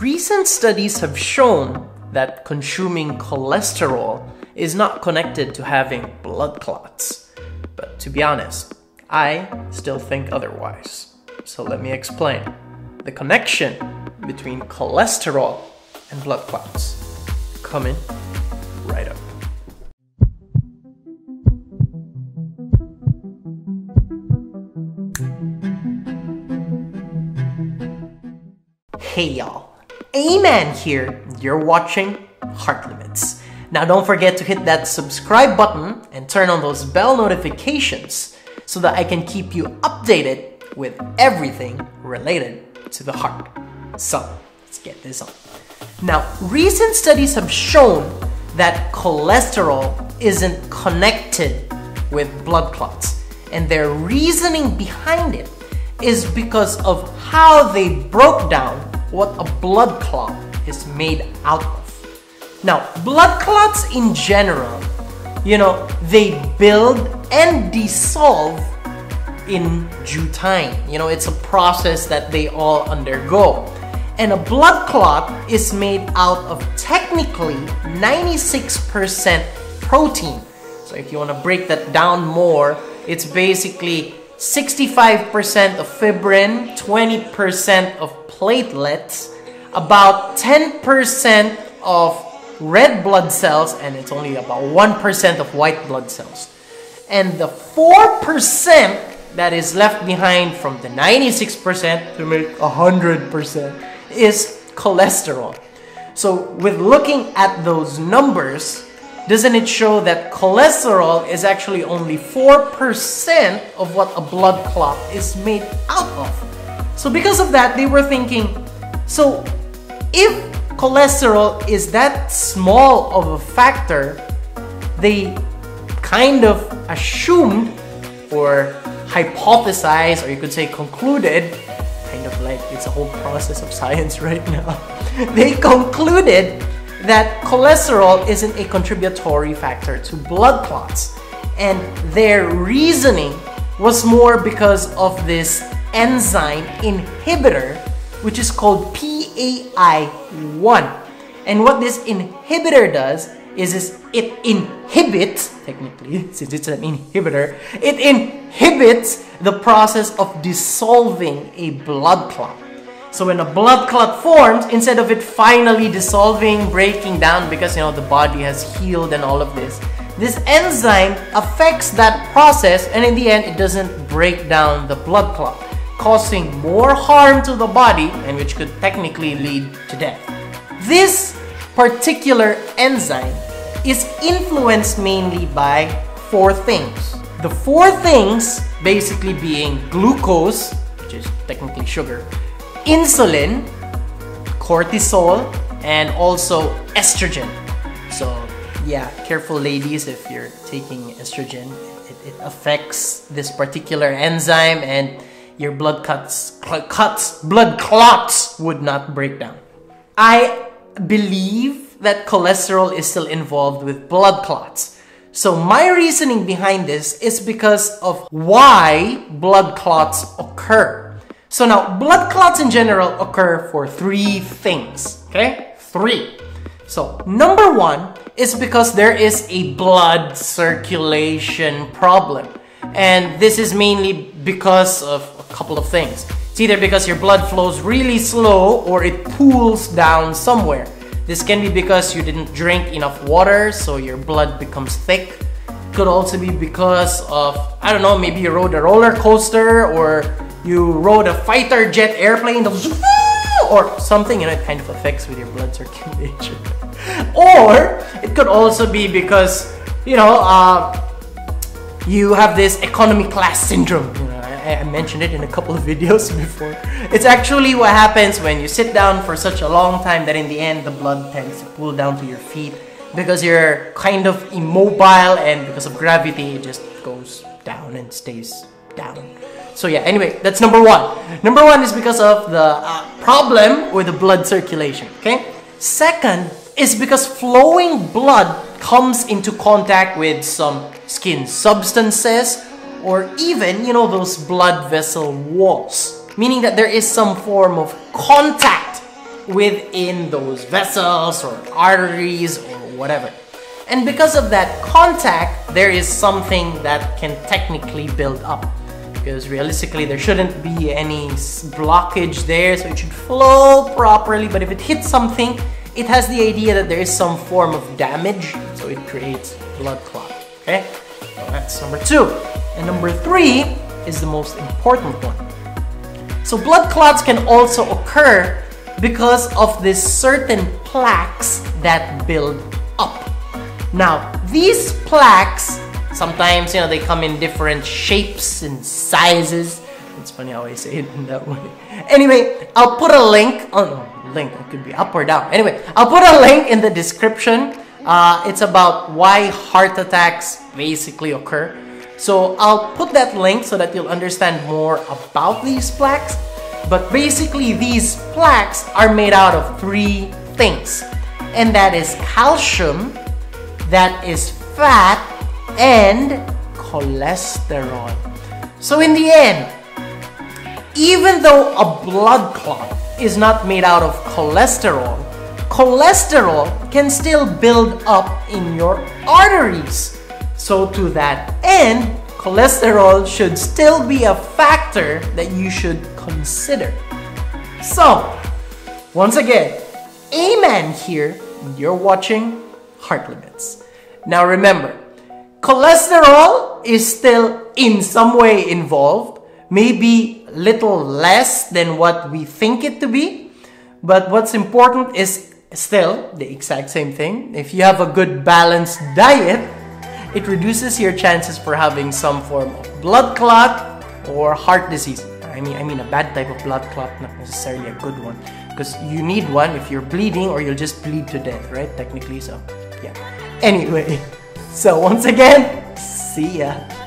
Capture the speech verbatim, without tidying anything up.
Recent studies have shown that consuming cholesterol is not connected to having blood clots. But to be honest, I still think otherwise. So let me explain the connection between cholesterol and blood clots. Coming right up. Hey y'all, Aman here, you're watching Heart Limits. Now don't forget to hit that subscribe button and turn on those bell notifications so that I can keep you updated with everything related to the heart. So, let's get this on. Now, recent studies have shown that cholesterol isn't connected with blood clots, and their reasoning behind it is because of how they broke down what a blood clot is made out of. Now, blood clots in general, you know, they build and dissolve in due time. You know, it's a process that they all undergo. And a blood clot is made out of technically ninety-six percent protein. So if you want to break that down more, it's basically sixty-five percent of fibrin, twenty percent of platelets, about ten percent of red blood cells, and it's only about one percent of white blood cells. And the four percent that is left behind from the ninety-six percent to make one hundred percent is cholesterol. So with looking at those numbers, doesn't it show that cholesterol is actually only four percent of what a blood clot is made out of? So because of that, they were thinking, so if cholesterol is that small of a factor, they kind of assumed or hypothesized, or you could say concluded, kind of like it's a whole process of science right now, they concluded that cholesterol isn't a contributory factor to blood clots, and their reasoning was more because of this enzyme inhibitor which is called P A I one. And what this inhibitor does is, is it inhibits, technically since it's an inhibitor, it inhibits the process of dissolving a blood clot. So when a blood clot forms, instead of it finally dissolving, breaking down because, you know, the body has healed and all of this, this enzyme affects that process, and in the end it doesn't break down the blood clot, causing more harm to the body, and which could technically lead to death. This particular enzyme is influenced mainly by four things. The four things basically being glucose, which is technically sugar, insulin, cortisol, and also estrogen. So yeah, careful ladies, if you're taking estrogen, it, it affects this particular enzyme, and your blood cuts, cuts, blood clots would not break down. I believe that cholesterol is still involved with blood clots. So my reasoning behind this is because of why blood clots occur. So now, blood clots in general occur for three things, okay? Three. So, number one is because there is a blood circulation problem. And this is mainly because of a couple of things. It's either because your blood flows really slow or it pools down somewhere. This can be because you didn't drink enough water, so your blood becomes thick. Could also be because of, I don't know, maybe you rode a roller coaster, or you rode a fighter jet airplane or something, and it kind of affects with your blood circulation. Or it could also be because, you know, uh, you have this economy class syndrome. You know, I, I mentioned it in a couple of videos before. It's actually what happens when you sit down for such a long time that in the end the blood tends to pool down to your feet because you're kind of immobile, and because of gravity it just goes down and stays down. So yeah, anyway, that's number one. Number one is because of the uh, problem with the blood circulation, okay? Second is because flowing blood comes into contact with some skin substances, or even, you know, those blood vessel walls, meaning that there is some form of contact within those vessels or arteries or whatever. And because of that contact, there is something that can technically build up, because realistically there shouldn't be any blockage there, so it should flow properly. But if it hits something, it has the idea that there is some form of damage, so it creates blood clot. Okay, so that's number two. And number three is the most important one. So blood clots can also occur because of these certain plaques that build up. Now, these plaques, sometimes, you know, they come in different shapes and sizes. It's funny how I say it in that way. Anyway, I'll put a link. Oh no, link. It could be up or down. Anyway, I'll put a link in the description. Uh, it's about why heart attacks basically occur. So I'll put that link so that you'll understand more about these plaques. But basically, these plaques are made out of three things. And that is calcium, that is fat, and cholesterol. So in the end, even though a blood clot is not made out of cholesterol, cholesterol can still build up in your arteries. So to that end, cholesterol should still be a factor that you should consider. So, once again, Aman here, and you're watching Heart Limits. Now remember, cholesterol is still in some way involved, maybe little less than what we think it to be, but what's important is still the exact same thing. If you have a good balanced diet, it reduces your chances for having some form of blood clot or heart disease. I mean, I mean a bad type of blood clot, not necessarily a good one, because you need one if you're bleeding, or you'll just bleed to death, right? Technically, so yeah. Anyway. So once again, see ya.